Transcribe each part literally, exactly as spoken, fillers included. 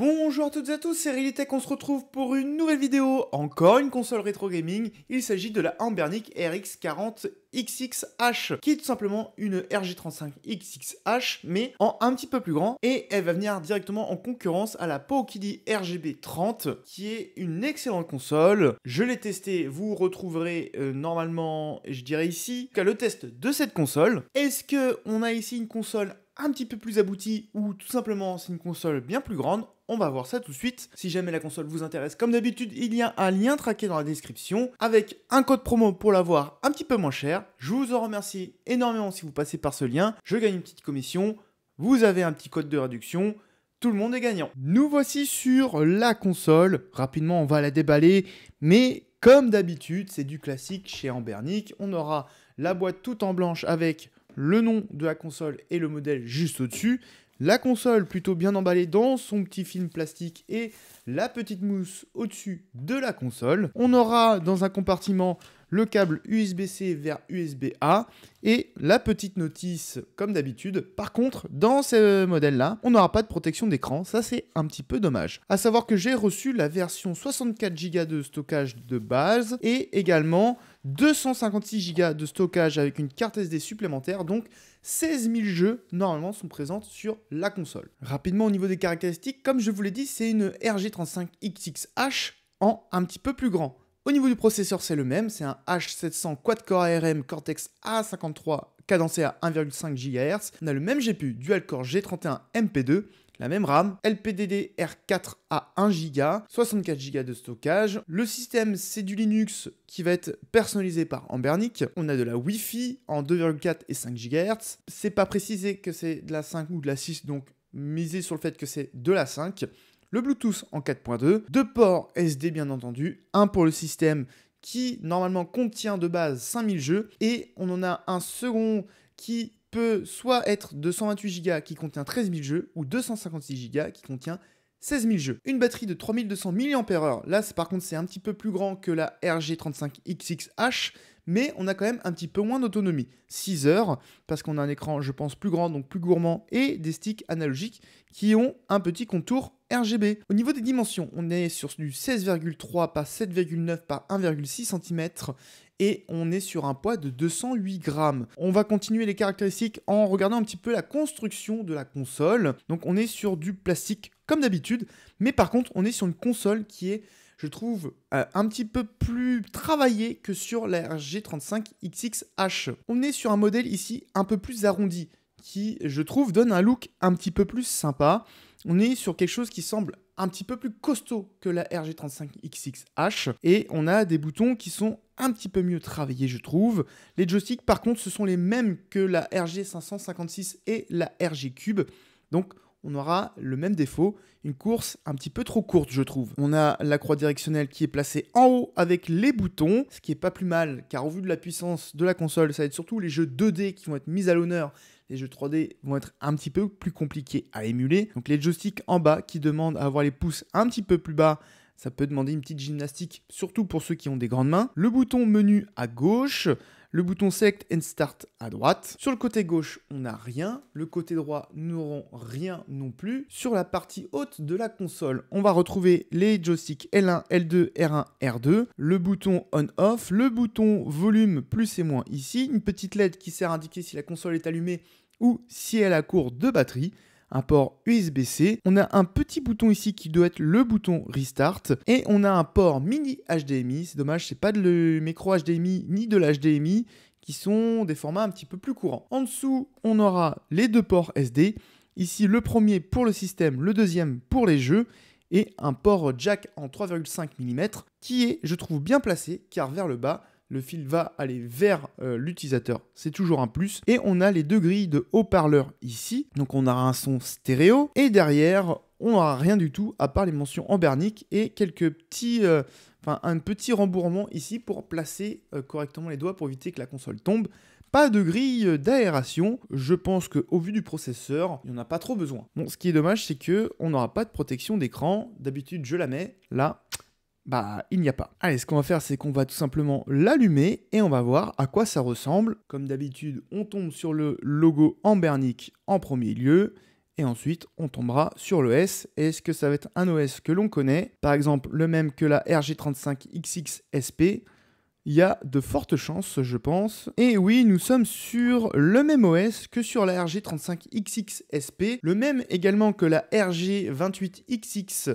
Bonjour à toutes et à tous, c'est RayLyTech, on se retrouve pour une nouvelle vidéo, encore une console rétro gaming. Il s'agit de la Anbernic R G quarante X X H, qui est tout simplement une R G trente-cinq X X H, mais en un petit peu plus grand, et elle va venir directement en concurrence à la Powkiddy R G B trente, qui est une excellente console. Je l'ai testée, vous retrouverez euh, normalement, je dirais ici, le test de cette console. Est-ce qu'on a ici une console un petit peu plus aboutie, ou tout simplement c'est une console bien plus grande? On va voir ça tout de suite. Si jamais la console vous intéresse, comme d'habitude, il y a un lien traqué dans la description avec un code promo pour l'avoir un petit peu moins cher. Je vous en remercie énormément si vous passez par ce lien. Je gagne une petite commission. Vous avez un petit code de réduction. Tout le monde est gagnant. Nous voici sur la console. Rapidement, on va la déballer. Mais comme d'habitude, c'est du classique chez Anbernic. On aura la boîte toute en blanche avec le nom de la console et le modèle juste au-dessus. La console plutôt bien emballée dans son petit film plastique et la petite mousse au-dessus de la console. On aura dans un compartiment le câble U S B C vers U S B A et la petite notice comme d'habitude. Par contre, dans ce modèle-là, on n'aura pas de protection d'écran. Ça, c'est un petit peu dommage. À savoir que j'ai reçu la version soixante-quatre giga de stockage de base et également deux cent cinquante-six giga de stockage avec une carte S D supplémentaire, donc seize mille jeux normalement sont présents sur la console. Rapidement au niveau des caractéristiques, comme je vous l'ai dit, c'est une R G trente-cinq X X H en un petit peu plus grand. Au niveau du processeur, c'est le même, c'est un H sept cents quad-core A R M Cortex A cinquante-trois cadencé à un virgule cinq gigahertz. On a le même G P U dual-core G trente et un M P deux, la même RAM, L P D D R quatre à un giga, soixante-quatre giga de stockage. Le système, c'est du Linux qui va être personnalisé par Anbernic. On a de la Wi-Fi en deux virgule quatre et cinq gigahertz. C'est pas précisé que c'est de la cinq ou de la six, donc misez sur le fait que c'est de la cinq. Le Bluetooth en quatre point deux, deux ports S D bien entendu, un pour le système qui normalement contient de base cinq mille jeux, et on en a un second qui peut soit être de cent vingt-huit giga qui contient treize mille jeux, ou deux cent cinquante-six giga qui contient seize mille jeux. Une batterie de trois mille deux cents milliampères heure, là par contre c'est un petit peu plus grand que la R G trente-cinq X X H, mais on a quand même un petit peu moins d'autonomie, six heures, parce qu'on a un écran je pense plus grand, donc plus gourmand, et des sticks analogiques qui ont un petit contour R G B. Au niveau des dimensions, on est sur du seize virgule trois par sept virgule neuf par un virgule six centimètres et on est sur un poids de deux cent huit grammes. On va continuer les caractéristiques en regardant un petit peu la construction de la console. Donc on est sur du plastique comme d'habitude, mais par contre on est sur une console qui est, je trouve, euh, un petit peu plus travaillée que sur la R G trente-cinq X X H. On est sur un modèle ici un peu plus arrondi qui, je trouve, donne un look un petit peu plus sympa. On est sur quelque chose qui semble un petit peu plus costaud que la R G trente-cinq X X H et on a des boutons qui sont un petit peu mieux travaillés, je trouve. Les joysticks, par contre, ce sont les mêmes que la R G cinq cent cinquante-six et la R G Cube, donc on aura le même défaut, une course un petit peu trop courte, je trouve. On a la croix directionnelle qui est placée en haut avec les boutons, ce qui est pas plus mal, car au vu de la puissance de la console, ça va être surtout les jeux deux D qui vont être mis à l'honneur. Les jeux trois D vont être un petit peu plus compliqués à émuler. Donc les joysticks en bas qui demandent à avoir les pouces un petit peu plus bas, ça peut demander une petite gymnastique, surtout pour ceux qui ont des grandes mains. Le bouton menu à gauche, le bouton Select and Start à droite. Sur le côté gauche, on n'a rien. Le côté droit, nous n'aurons rien non plus. Sur la partie haute de la console, on va retrouver les joysticks L un, L deux, R un, R deux, le bouton On-Off, le bouton Volume plus et moins ici, une petite L E D qui sert à indiquer si la console est allumée ou si elle a court de batterie, un port U S B C, on a un petit bouton ici qui doit être le bouton Restart, et on a un port mini H D M I, c'est dommage, c'est pas de micro H D M I ni de l'H D M I, qui sont des formats un petit peu plus courants. En dessous, on aura les deux ports S D, ici le premier pour le système, le deuxième pour les jeux, et un port jack en trois virgule cinq millimètres, qui est, je trouve, bien placé, car vers le bas, le fil va aller vers euh, l'utilisateur, c'est toujours un plus. Et on a les deux grilles de haut-parleurs ici, donc on aura un son stéréo. Et derrière, on n'aura rien du tout, à part les mentions Anbernic et quelques petits, euh, enfin un petit rembourrement ici pour placer euh, correctement les doigts pour éviter que la console tombe. Pas de grille d'aération, je pense qu'au vu du processeur, il n'y en a pas trop besoin. Bon, ce qui est dommage, c'est qu'on n'aura pas de protection d'écran. D'habitude, je la mets là. Bah, il n'y a pas. Allez, ce qu'on va faire, c'est qu'on va tout simplement l'allumer et on va voir à quoi ça ressemble. Comme d'habitude, on tombe sur le logo Anbernic en premier lieu Et ensuite, on tombera sur l'O S. Est-ce que ça va être un O S que l'on connaît? Par exemple, le même que la R G trente-cinq X X S P. Il y a de fortes chances, je pense. Et oui, nous sommes sur le même O S que sur la R G trente-cinq X X S P. Le même également que la R G vingt-huit X X.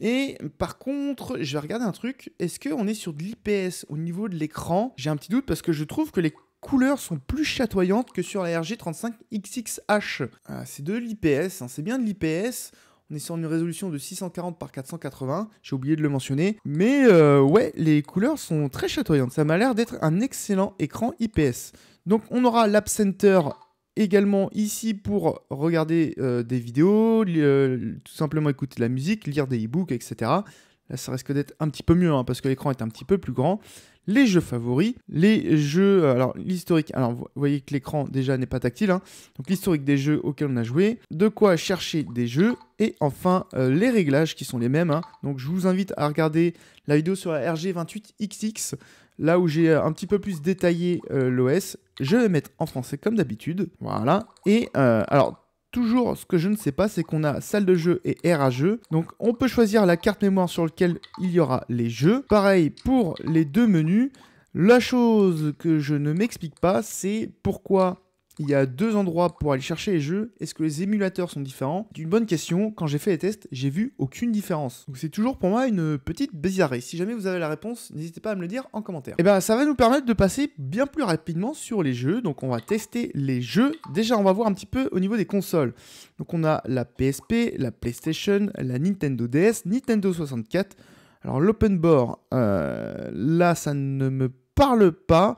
Et par contre, je vais regarder un truc. Est-ce qu'on est sur de l'I P S au niveau de l'écran? J'ai un petit doute parce que je trouve que les couleurs sont plus chatoyantes que sur la R G trente-cinq X X H. Ah, c'est de l'I P S, hein, c'est bien de l'I P S. On est sur une résolution de six cent quarante par quatre cent quatre-vingts, j'ai oublié de le mentionner. Mais euh, ouais, les couleurs sont très chatoyantes. Ça m'a l'air d'être un excellent écran I P S. Donc on aura l'App Center également ici pour regarder euh, des vidéos, euh, tout simplement écouter de la musique, lire des e-books, et cetera. Là, ça risque d'être un petit peu mieux hein, parce que l'écran est un petit peu plus grand. Les jeux favoris, les jeux... Alors, l'historique... Alors, vous voyez que l'écran, déjà, n'est pas tactile. Hein. Donc, l'historique des jeux auxquels on a joué. De quoi chercher des jeux. Et enfin, euh, les réglages qui sont les mêmes. Hein. Donc, je vous invite à regarder la vidéo sur la R G vingt-huit X X. Là où j'ai euh, un petit peu plus détaillé euh, l'O S. Je vais mettre en français, comme d'habitude. Voilà. Et, euh, alors... Toujours, ce que je ne sais pas, c'est qu'on a salle de jeu et aire à jeu. Donc, on peut choisir la carte mémoire sur laquelle il y aura les jeux. Pareil pour les deux menus. La chose que je ne m'explique pas, c'est pourquoi il y a deux endroits pour aller chercher les jeux. Est-ce que les émulateurs sont différents? C'est une bonne question. Quand j'ai fait les tests, j'ai vu aucune différence. Donc, c'est toujours pour moi une petite bizarrerie. Si jamais vous avez la réponse, n'hésitez pas à me le dire en commentaire. Et bien, ça va nous permettre de passer bien plus rapidement sur les jeux. Donc, on va tester les jeux. Déjà, on va voir un petit peu au niveau des consoles. Donc, on a la P S P, la PlayStation, la Nintendo D S, Nintendo soixante-quatre. Alors, l'open board, euh, là, ça ne me parle pas.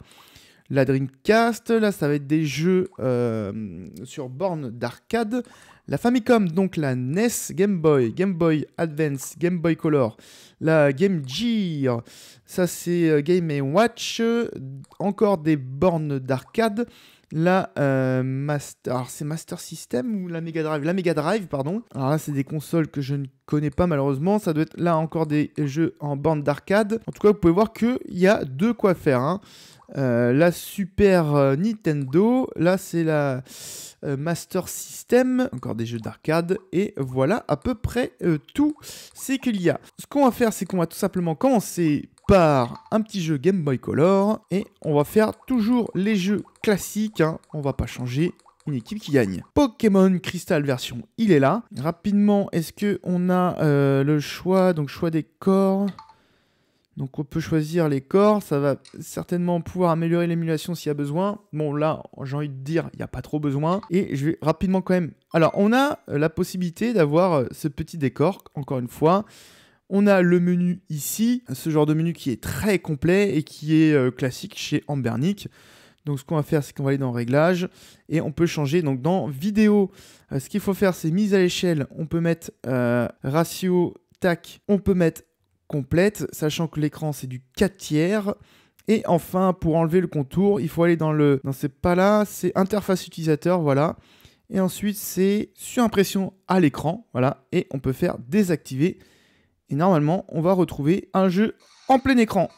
La Dreamcast, là ça va être des jeux euh, sur borne d'arcade. La Famicom, donc la N E S, Game Boy, Game Boy Advance, Game Boy Color. La Game Gear, ça c'est Game and Watch. Encore des bornes d'arcade. La euh, Master... Alors c'est Master System ou la Mega Drive? La Mega Drive, pardon. Alors là, c'est des consoles que je ne connais pas malheureusement. Ça doit être là encore des jeux en borne d'arcade. En tout cas, vous pouvez voir qu'il y a de quoi faire, hein. Euh, la Super euh, Nintendo, là c'est la euh, Master System, encore des jeux d'arcade, et voilà à peu près euh, tout c'est qu'il y a. Ce qu'on va faire, c'est qu'on va tout simplement commencer par un petit jeu Game Boy Color, et on va faire toujours les jeux classiques, hein. On va pas changer, une équipe qui gagne. Pokémon Crystal version, il est là. Rapidement, est-ce qu'on a euh, le choix, donc choix des corps? Donc on peut choisir les corps, ça va certainement pouvoir améliorer l'émulation s'il y a besoin. Bon là, j'ai envie de dire, il n'y a pas trop besoin. Et je vais rapidement quand même... Alors on a la possibilité d'avoir ce petit décor, encore une fois. On a le menu ici, ce genre de menu qui est très complet et qui est classique chez Anbernic. Donc ce qu'on va faire, c'est qu'on va aller dans réglages et on peut changer. Donc dans vidéo, ce qu'il faut faire, c'est mise à l'échelle. On peut mettre euh, ratio, tac, on peut mettre... complète, sachant que l'écran c'est du quatre tiers. Et enfin, pour enlever le contour, il faut aller dans le... Non, c'est pas là, c'est interface utilisateur, voilà. Et ensuite, c'est surimpression à l'écran, voilà. Et on peut faire désactiver. Et normalement, on va retrouver un jeu en plein écran.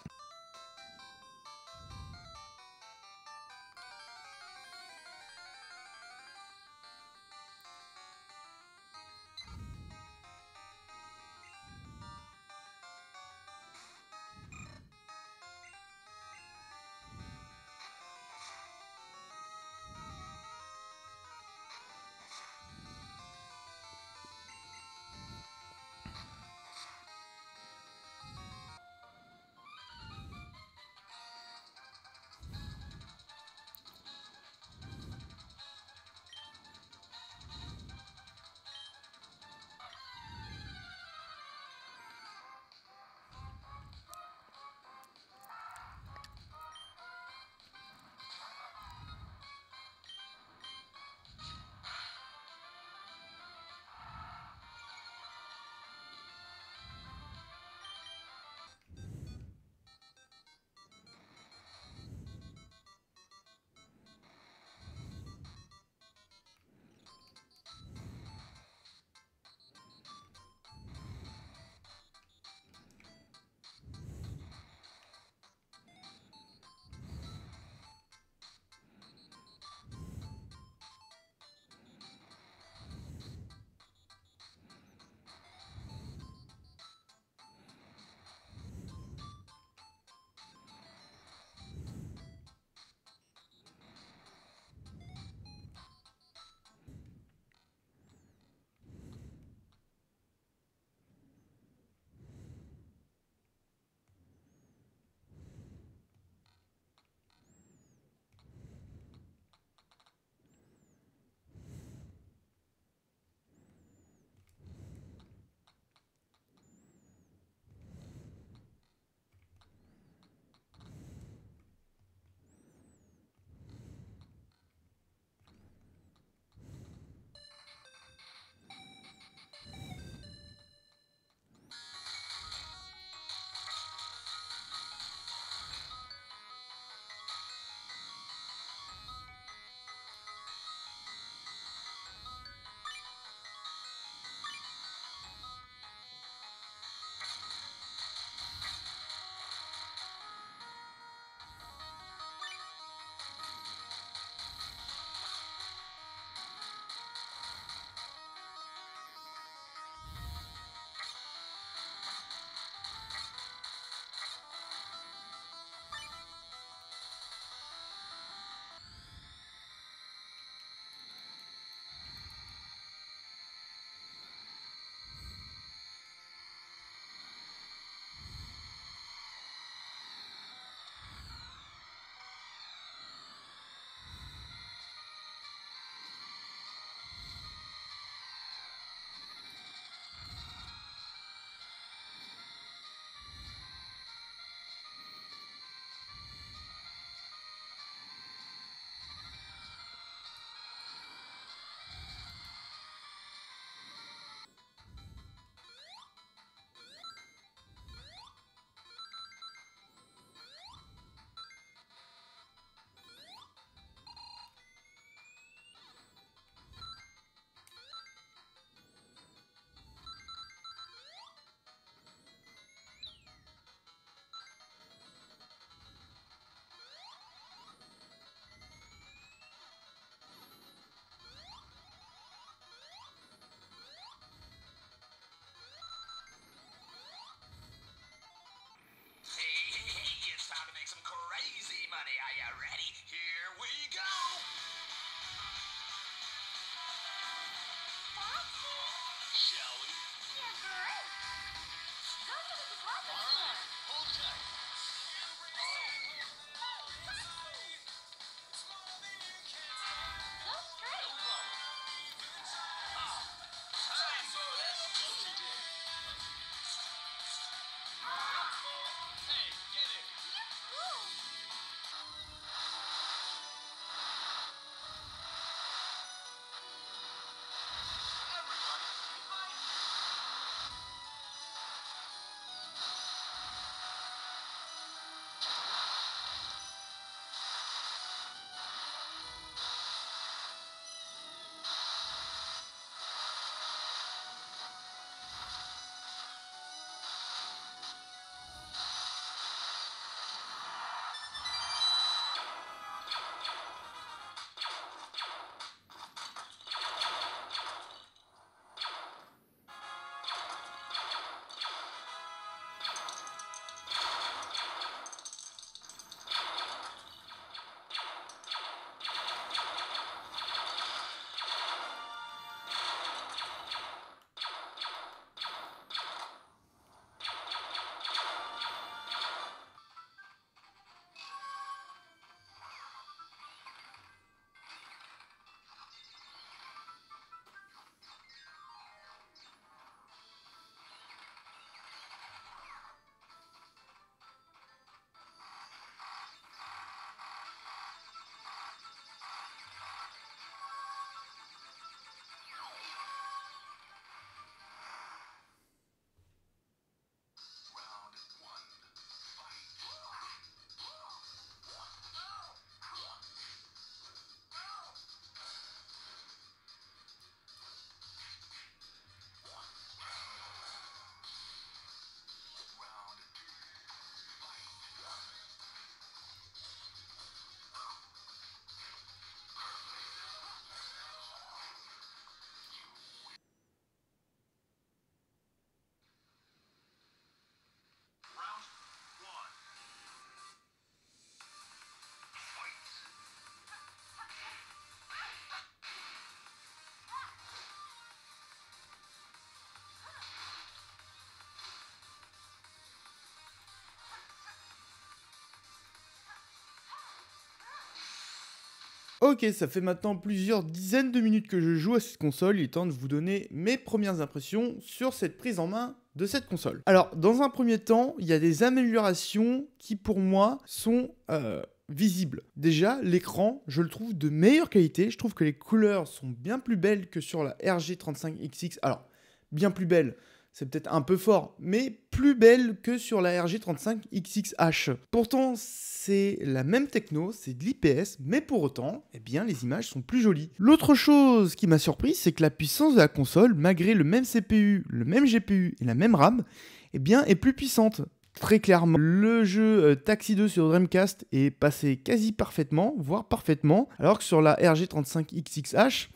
Ok, ça fait maintenant plusieurs dizaines de minutes que je joue à cette console, il est temps de vous donner mes premières impressions sur cette prise en main de cette console. Alors, dans un premier temps, il y a des améliorations qui, pour moi, sont euh, visibles. Déjà, l'écran, je le trouve de meilleure qualité, je trouve que les couleurs sont bien plus belles que sur la R G trente-cinq X X. Alors, bien plus belles, c'est peut-être un peu fort, mais plus belle que sur la R G trente-cinq X X H. Pourtant, c'est la même techno, c'est de l'I P S, mais pour autant, eh bien, les images sont plus jolies. L'autre chose qui m'a surpris, c'est que la puissance de la console, malgré le même C P U, le même G P U et la même RAM, eh bien, est plus puissante. Très clairement, le jeu Taxi deux sur Dreamcast est passé quasi parfaitement, voire parfaitement, alors que sur la R G trente-cinq X X H,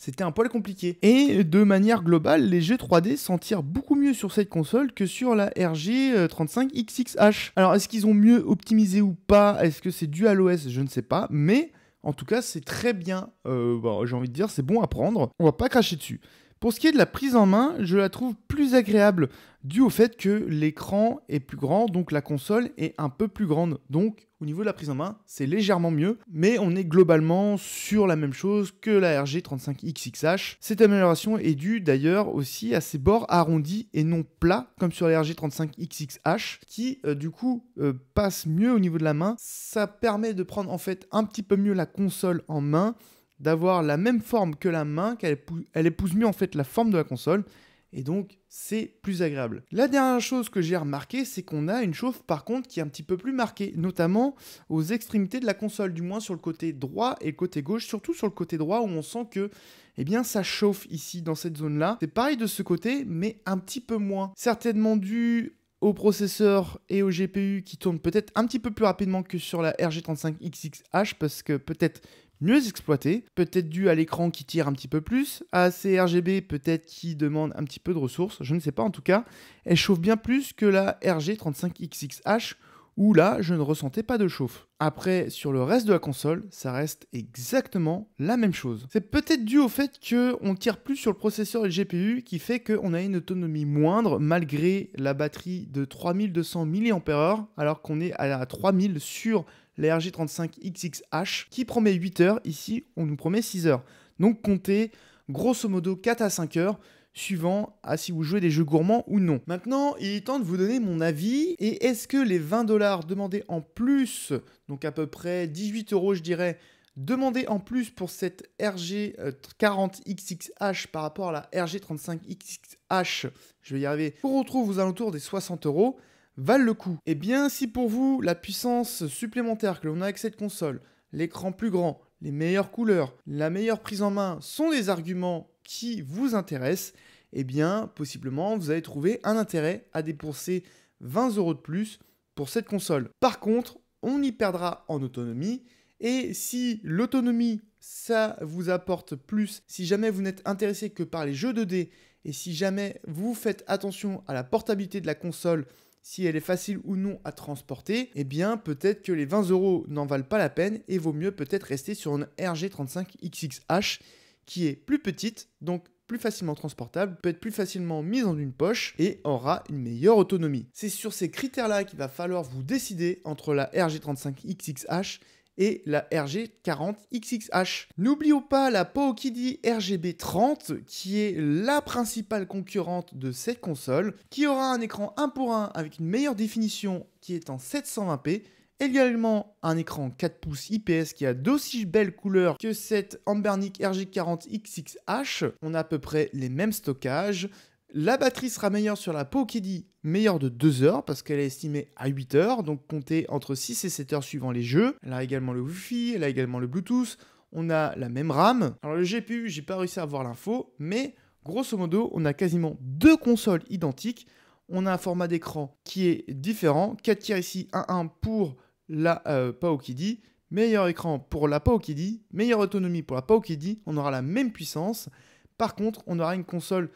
c'était un poil compliqué. Et de manière globale, les jeux trois D s'en tirent beaucoup mieux sur cette console que sur la R G trente-cinq X X H. Alors, est-ce qu'ils ont mieux optimisé ou pas? Est-ce que c'est dû à l'O S? Je ne sais pas. Mais, en tout cas, c'est très bien. Euh, bon, j'ai envie de dire, c'est bon à prendre. On va pas cracher dessus. Pour ce qui est de la prise en main, je la trouve plus agréable, dû au fait que l'écran est plus grand, donc la console est un peu plus grande. Donc, au niveau de la prise en main, c'est légèrement mieux, mais on est globalement sur la même chose que la R G trente-cinq X X H. Cette amélioration est due d'ailleurs aussi à ses bords arrondis et non plats, comme sur la R G trente-cinq X X H, qui euh, du coup euh, passe mieux au niveau de la main. Ça permet de prendre en fait un petit peu mieux la console en main, d'avoir la même forme que la main, qu'elle épouse, elle épouse mieux en fait la forme de la console, et donc c'est plus agréable. La dernière chose que j'ai remarqué, c'est qu'on a une chauffe par contre qui est un petit peu plus marquée, notamment aux extrémités de la console, du moins sur le côté droit et le côté gauche, surtout sur le côté droit où on sent que eh bien, ça chauffe ici, dans cette zone-là. C'est pareil de ce côté, mais un petit peu moins. Certainement dû au processeur et au G P U qui tournent peut-être un petit peu plus rapidement que sur la R G trente-cinq X X H, parce que peut-être mieux exploité, peut-être dû à l'écran qui tire un petit peu plus, à ces R G B peut-être qui demandent un petit peu de ressources, je ne sais pas, en tout cas, elle chauffe bien plus que la R G trente-cinq X X H, où là, je ne ressentais pas de chauffe. Après, sur le reste de la console, ça reste exactement la même chose. C'est peut-être dû au fait qu'on tire plus sur le processeur et le G P U, qui fait qu'on a une autonomie moindre, malgré la batterie de trois mille deux cents milliampères heure, alors qu'on est à trois mille sur la R G trente-cinq X X H, qui promet huit heures, ici on nous promet six heures. Donc comptez grosso modo quatre à cinq heures, suivant à si vous jouez des jeux gourmands ou non. Maintenant, il est temps de vous donner mon avis, et est-ce que les vingt dollars demandés en plus, donc à peu près dix-huit euros je dirais, demandés en plus pour cette R G quarante X X H par rapport à la R G trente-cinq X X H, je vais y arriver, qu'on retrouve aux alentours des soixante euros, valent le coup? Eh bien, si pour vous, la puissance supplémentaire que l'on a avec cette console, l'écran plus grand, les meilleures couleurs, la meilleure prise en main sont des arguments qui vous intéressent, eh bien, possiblement, vous allez trouver un intérêt à dépenser vingt euros de plus pour cette console. Par contre, on y perdra en autonomie, et si l'autonomie, ça vous apporte plus, si jamais vous n'êtes intéressé que par les jeux deux D, et si jamais vous faites attention à la portabilité de la console, si elle est facile ou non à transporter, eh bien peut-être que les vingt euros n'en valent pas la peine et vaut mieux peut-être rester sur une R G trente-cinq X X H qui est plus petite, donc plus facilement transportable, peut être plus facilement mise en une poche et aura une meilleure autonomie. C'est sur ces critères-là qu'il va falloir vous décider entre la R G trente-cinq X X H et la R G quarante X X H. N'oublions pas la Powkiddy R G B trente, qui est la principale concurrente de cette console, qui aura un écran un pour un avec une meilleure définition qui est en sept cent vingt p, également un écran quatre pouces I P S qui a d'aussi belles couleurs que cette Anbernic R G quarante X X H. On a à peu près les mêmes stockages. La batterie sera meilleure sur la Powkiddy, meilleure de deux heures parce qu'elle est estimée à huit heures, donc comptez entre six et sept heures suivant les jeux. Elle a également le Wi-Fi, elle a également le Bluetooth, on a la même RAM. Alors le G P U, j'ai pas réussi à avoir l'info, mais grosso modo, on a quasiment deux consoles identiques. On a un format d'écran qui est différent, quatre tiers ici, un un pour la euh, Powkiddy, meilleur écran pour la Powkiddy, meilleure autonomie pour la Powkiddy, on aura la même puissance. Par contre, on aura une console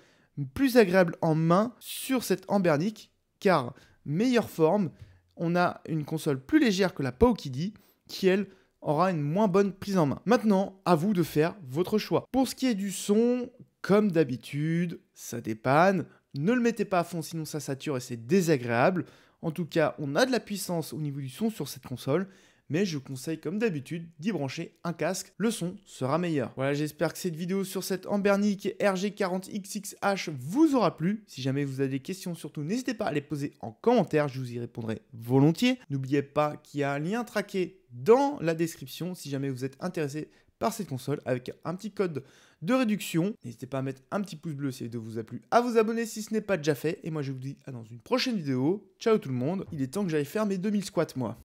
plus agréable en main sur cette Anbernic, car meilleure forme, on a une console plus légère que la Powkiddy, qui elle aura une moins bonne prise en main. Maintenant, à vous de faire votre choix. Pour ce qui est du son, comme d'habitude, ça dépanne, ne le mettez pas à fond sinon ça sature et c'est désagréable. En tout cas, on a de la puissance au niveau du son sur cette console, mais je conseille comme d'habitude d'y brancher un casque, le son sera meilleur. Voilà, j'espère que cette vidéo sur cette Anbernic R G quarante X X H vous aura plu. Si jamais vous avez des questions, surtout n'hésitez pas à les poser en commentaire, je vous y répondrai volontiers. N'oubliez pas qu'il y a un lien traqué dans la description si jamais vous êtes intéressé par cette console avec un petit code de réduction. N'hésitez pas à mettre un petit pouce bleu si la vidéo vous a plu, à vous abonner si ce n'est pas déjà fait. Et moi je vous dis à dans une prochaine vidéo. Ciao tout le monde, il est temps que j'aille faire mes deux mille squats moi.